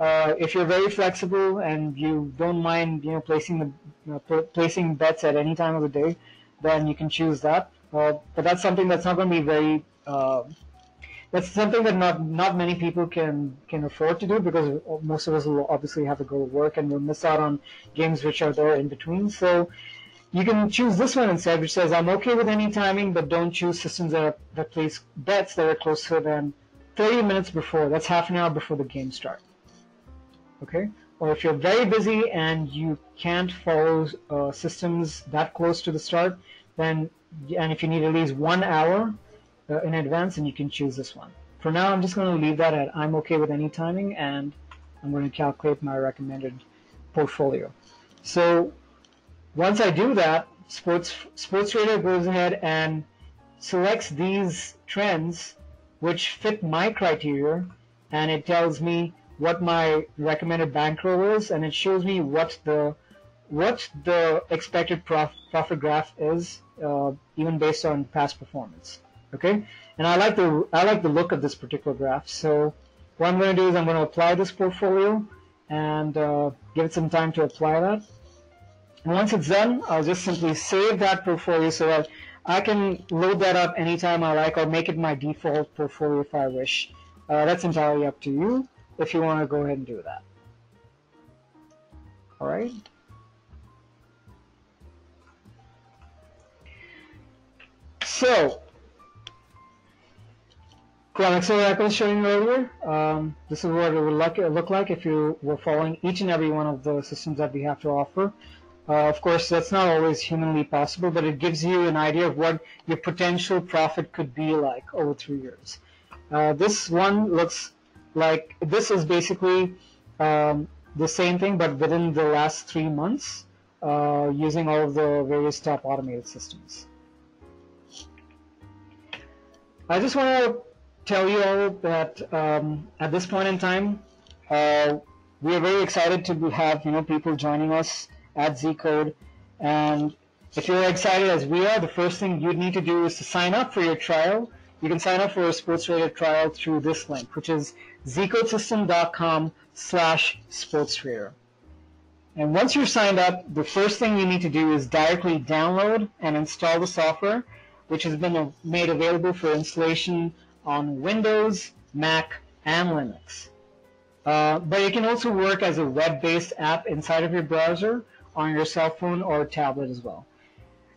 If you're very flexible and you don't mind, placing bets at any time of the day, then you can choose that. But that's something that's not going to be very. That's something that not many people can afford to do, because most of us will obviously have to go to work and we'll miss out on games which are there in between. So you can choose this one instead, which says, I'm okay with any timing, but don't choose systems that place bets that are closer than 30 minutes before. That's half an hour before the game starts. Okay? Or if you're very busy and you can't follow systems that close to the start, then, and if you need at least 1 hour, in advance, and you can choose this one. For now, I'm just going to leave that at I'm okay with any timing, and I'm going to calculate my recommended portfolio. So once I do that, Sports Trader goes ahead and selects these trends which fit my criteria, and it tells me what my recommended bankroll is, and it shows me what the expected profit graph is, even based on past performance. Okay, and I like the look of this particular graph. So what I'm going to do is I'm going to apply this portfolio and give it some time to apply that. And once it's done, I'll just simply save that portfolio so that I can load that up anytime I like, or make it my default portfolio if I wish. That's entirely up to you if you want to go ahead and do that. All right. So. Cool. So like I was showing you earlier, this is what it would look like if you were following each and every one of the systems that we have to offer. Of course, that's not always humanly possible, but it gives you an idea of what your potential profit could be like over 3 years. This one looks like this is basically the same thing, but within the last 3 months, using all of the various top automated systems. I just want to tell you all that at this point in time, we are very excited to have people joining us at Zcode. And if you're excited as we are, the first thing you'd need to do is to sign up for your trial. You can sign up for a Sports Trader trial through this link, which is zcodesystem.com/sportstrader. And once you're signed up, the first thing you need to do is directly download and install the software, which has been made available for installation on Windows, Mac, and Linux. But it can also work as a web-based app inside of your browser, on your cell phone or tablet as well.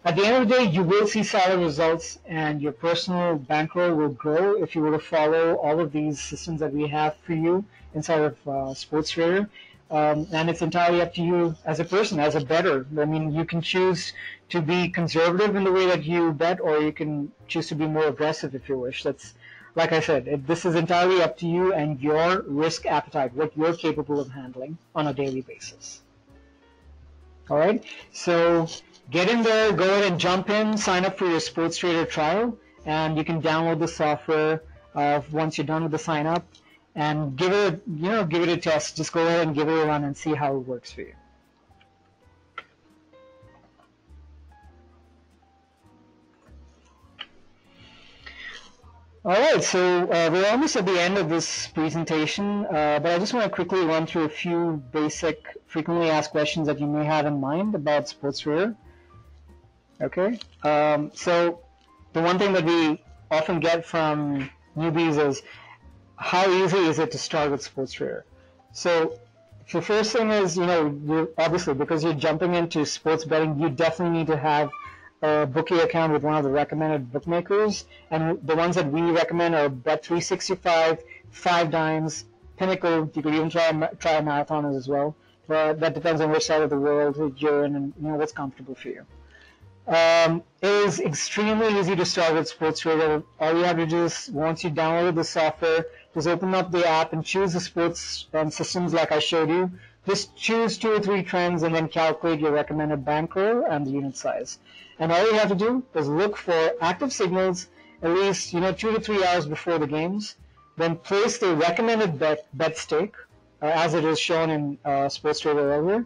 At the end of the day, you will see solid results, and your personal bankroll will grow if you were to follow all of these systems that we have for you inside of Sports Trader. And it's entirely up to you as a person, as a bettor. I mean, you can choose to be conservative in the way that you bet, or you can choose to be more aggressive if you wish. That's, like I said, this is entirely up to you and your risk appetite, what you're capable of handling on a daily basis. All right, so get in there, go ahead and jump in, sign up for your Sports Trader trial, and you can download the software once you're done with the sign up, and give it a test. Just go ahead and give it a run and see how it works for you. All right, so we're almost at the end of this presentation, but I just want to quickly run through a few basic frequently asked questions that you may have in mind about Sports Trader. Okay, so the one thing that we often get from newbies is, how easy is it to start with Sports Trader? So the first thing is, you know, you're obviously, because you're jumping into sports betting, you definitely need to have a bookie account with one of the recommended bookmakers, and the ones that we recommend are Bet365, 5 Dimes, Pinnacle. You could even try Marathon as well. That depends on which side of the world you're in and, you know, what's comfortable for you. It is extremely easy to start with Sports Trader. All you have to do is, once you download the software, just open up the app and choose the sports systems like I showed you. Just choose 2 or 3 trends and then calculate your recommended bankroll and the unit size. And all you have to do is look for active signals at least, you know, 2 to 3 hours before the games. Then place the recommended bet stake as it is shown in Sports Trader earlier.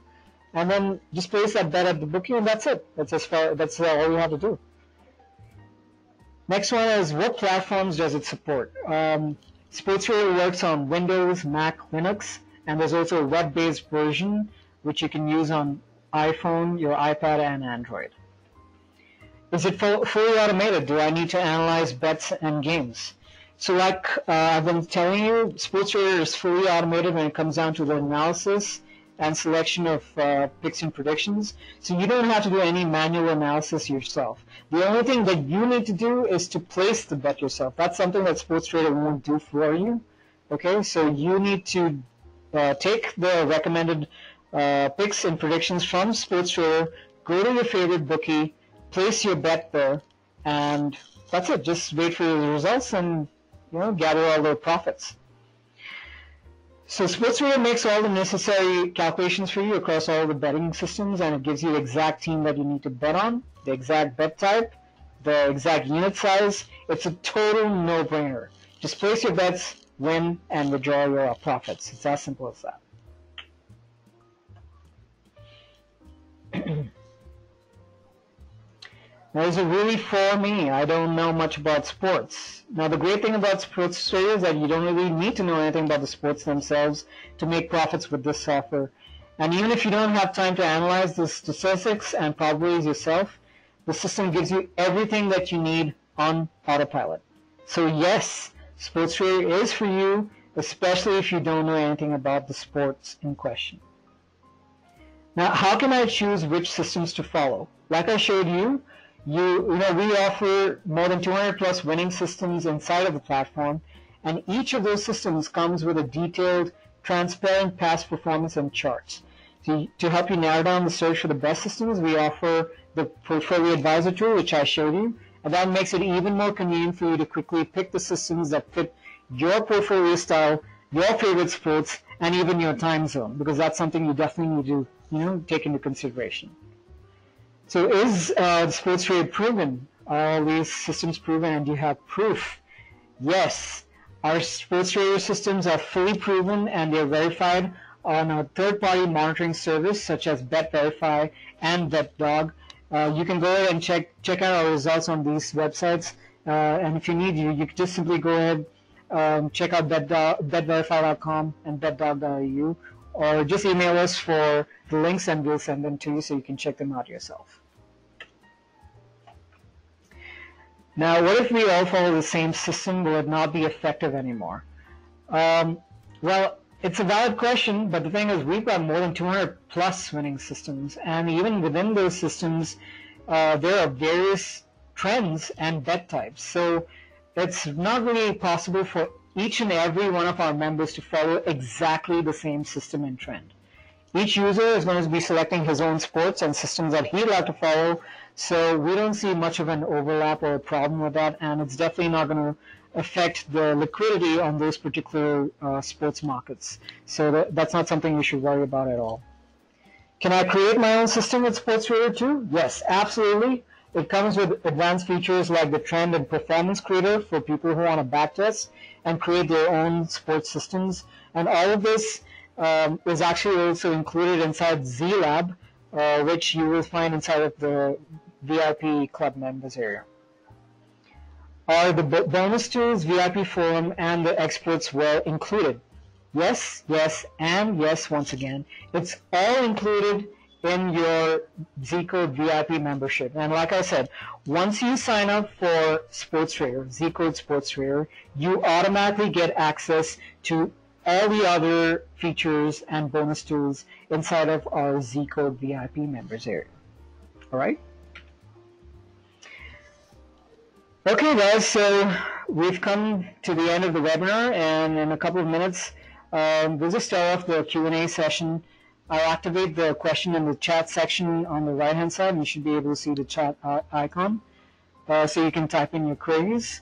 And then just place that bet at the bookie, and that's it. That's as far. That's all you have to do. Next one is, what platforms does it support? Sports Trader works on Windows, Mac, Linux, and there's also a web-based version which you can use on iPhone, your iPad, and Android. Is it fully automated? Do I need to analyze bets and games? So like I've been telling you, Sports Trader is fully automated when it comes down to the analysis and selection of picks and predictions. So you don't have to do any manual analysis yourself. The only thing that you need to do is to place the bet yourself. That's something that Sports Trader won't do for you. Okay, so you need to take the recommended picks and predictions from Sports Trader, go to your favorite bookie, place your bet there, and that's it. Just wait for the results and, you know, gather all the profits. So Sports Trader makes all the necessary calculations for you across all the betting systems, and it gives you the exact team that you need to bet on, the exact bet type, the exact unit size. It's a total no-brainer. Just place your bets, win, and withdraw your profits. It's as simple as that. Now, is it really for me? I don't know much about sports. Now, the great thing about Sports Trader is that you don't really need to know anything about the sports themselves to make profits with this software. And even if you don't have time to analyze the statistics and probabilities yourself, the system gives you everything that you need on autopilot. So yes, Sports Trader is for you, especially if you don't know anything about the sports in question. Now, how can I choose which systems to follow? Like I showed you, we offer more than 200+ winning systems inside of the platform, and each of those systems comes with a detailed, transparent past performance and charts. To help you narrow down the search for the best systems, we offer the Portfolio Advisor tool, which I showed you, and that makes it even more convenient for you to quickly pick the systems that fit your portfolio style, your favorite sports, and even your time zone, because that's something you definitely need to, you know, take into consideration. So is Sports Trader proven? Are all these systems proven, and do you have proof? Yes, our Sports Trader systems are fully proven, and they're verified on a third-party monitoring service such as BetVerify and BetDog. You can go ahead and check out our results on these websites, and if you need, you can just simply go ahead, check out BetVerify.com and BetDog.eu, or just email us for the links and we'll send them to you so you can check them out yourself. Now, what if we all follow the same system? Will it not be effective anymore? Well, it's a valid question, but the thing is, we've got more than 200+ winning systems, and even within those systems, there are various trends and bet types. So it's not really possible for each and every one of our members to follow exactly the same system and trend. Each user is going to be selecting his own sports and systems that he'd like to follow, so we don't see much of an overlap or a problem with that, and it's definitely not going to affect the liquidity on those particular sports markets. So that's not something you should worry about at all. Can I create my own system with Sports Trader too? Yes, absolutely. It comes with advanced features like the trend and performance creator for people who want to backtest and create their own sports systems. And all of this is actually also included inside ZLab, which you will find inside of the VIP Club members area. Are the bonus tools, VIP forum, and the experts well included? Yes, yes, and yes once again. It's all included in your Zcode VIP membership. And like I said, once you sign up for Sports Trader, Zcode Sports Trader, you automatically get access to all the other features and bonus tools inside of our Zcode VIP members area. All right? Okay, guys, so we've come to the end of the webinar, and in a couple of minutes, we'll just start off the Q&A session. I'll activate the question in the chat section on the right-hand side. You should be able to see the chat icon, so you can type in your queries.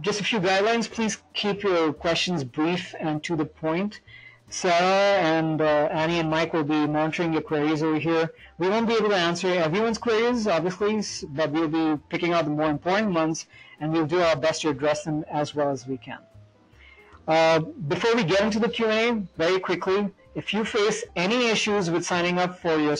Just a few guidelines. Please keep your questions brief and to the point. Sarah and Annie and Mike will be monitoring your queries over here. We won't be able to answer everyone's queries, obviously, but we'll be picking out the more important ones, and we'll do our best to address them as well as we can. Before we get into the Q&A, very quickly, if you face any issues with signing up for your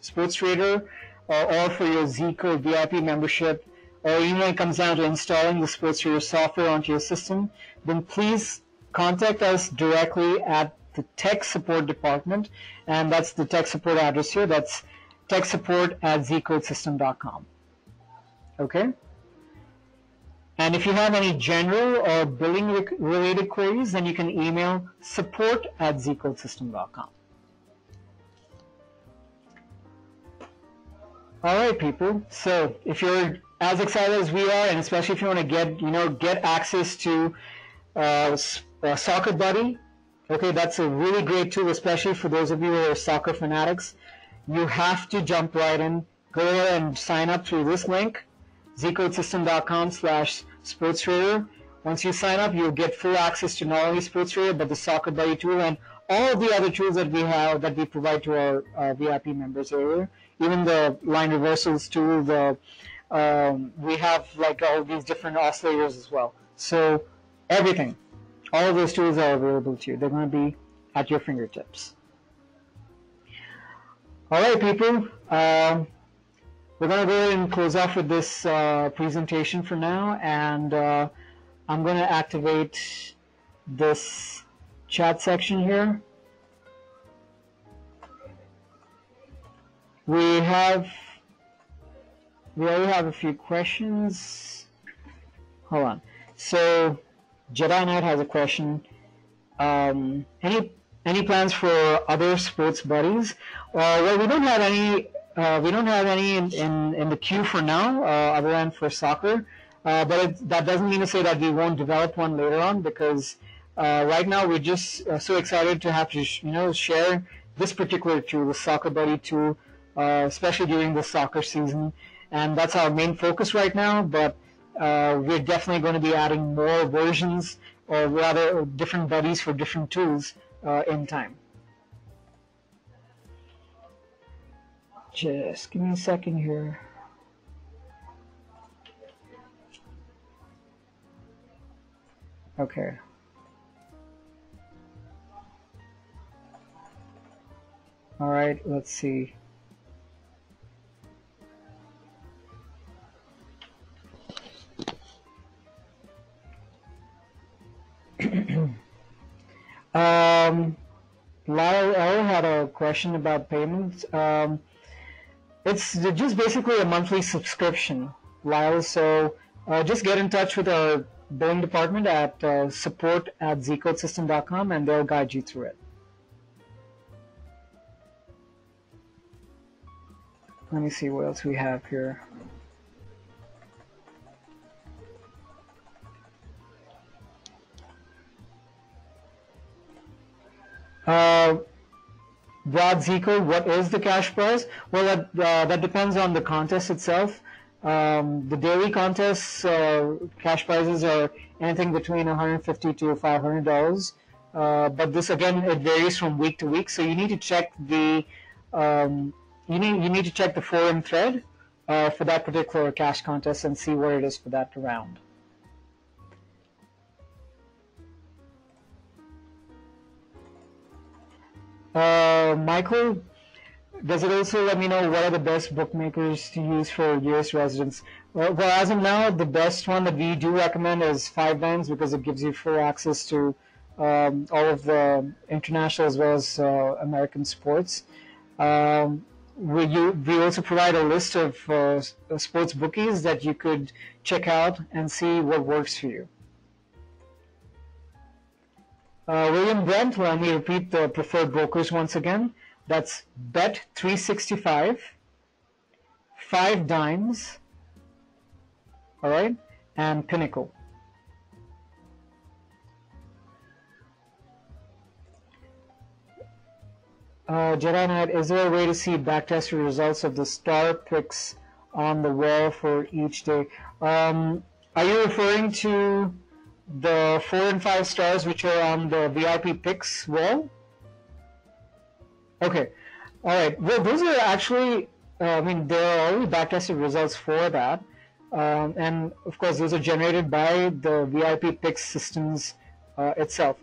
Sports Trader or for your Zcode VIP membership, or even when it comes down to installing the Sports Trader software onto your system, then please contact us directly at the tech support department, and that's the tech support address here. That's techsupport@zcodesystem.com. Okay. And if you have any general or billing-related queries, then you can email support@zcodesystem.com. All right, people. So if you're as excited as we are, and especially if you want to get access to SoccerBuddy, okay, that's a really great tool, especially for those of you who are soccer fanatics. You have to jump right in. Go ahead and sign up through this link, zcodesystem.com/SportsTrader. Once you sign up, you'll get full access to not only Sports Trader, but the SoccerBuddy tool and all the other tools that we have, that we provide to our VIP members earlier. Even the line reversals tool, we have like all these different oscillators as well. So everything, all of those tools are available to you. They're going to be at your fingertips. All right, people. We're going to go ahead and close off with this presentation for now, and I'm going to activate this chat section here. We already have a few questions. Hold on. So Jedi Knight has a question. Any plans for other sports buddies? Well, we don't have any. We don't have any in the queue for now, other than for soccer. But that doesn't mean to say that we won't develop one later on, because right now we're just so excited to have to share this particular tool, the SoccerBuddy tool, especially during the soccer season, and that's our main focus right now. But we're definitely going to be adding more versions, or rather, different buddies for different tools in time. Just give me a second here. Okay. All right, let's see. Lyle L had a question about payments. It's just basically a monthly subscription, Lyle. So just get in touch with our billing department at support@zcodesystem.com, and they'll guide you through it. Let me see what else we have here. Brad Zico, what is the cash prize? Well, that depends on the contest itself. The daily contests cash prizes are anything between $150 to $500. But this again, it varies from week to week. So you need to check the you need to check the forum thread for that particular cash contest and see what it is for that round. Michael, does it also let me know what are the best bookmakers to use for US residents? Well, as of now, the best one that we do recommend is 5 Dimes, because it gives you full access to all of the international as well as American sports. We also provide a list of sports bookies that you could check out and see what works for you. William Brent, let me repeat the preferred brokers once again. That's Bet365, 5 Dimes, all right, and Pinnacle. Jedi Knight, is there a way to see backtest results of the star picks on the wall for each day? Are you referring to the 4 and 5 stars which are on the VIP picks wall? Okay, all right. Well, those are actually, I mean, there are already backtested results for that, and of course, those are generated by the VIP picks systems itself.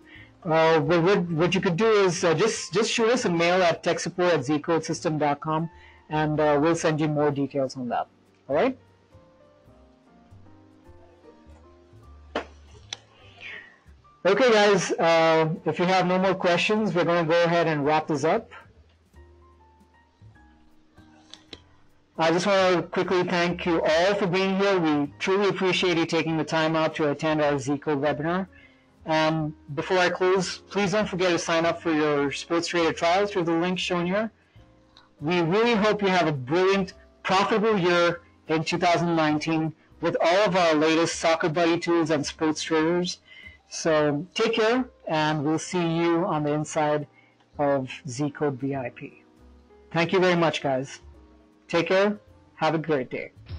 But what you could do is just shoot us a mail at techsupport@zcodesystem.com, and we'll send you more details on that. All right. Okay, guys. If you have no more questions, we're going to go ahead and wrap this up. I just want to quickly thank you all for being here. We truly appreciate you taking the time out to attend our Zcode webinar. Before I close, please don't forget to sign up for your Sports Trader trial through the link shown here. We really hope you have a brilliant, profitable year in 2019 with all of our latest SoccerBuddy tools and Sports Traders. So take care, and we'll see you on the inside of Zcode VIP. Thank you very much, guys. Take care. Have a great day.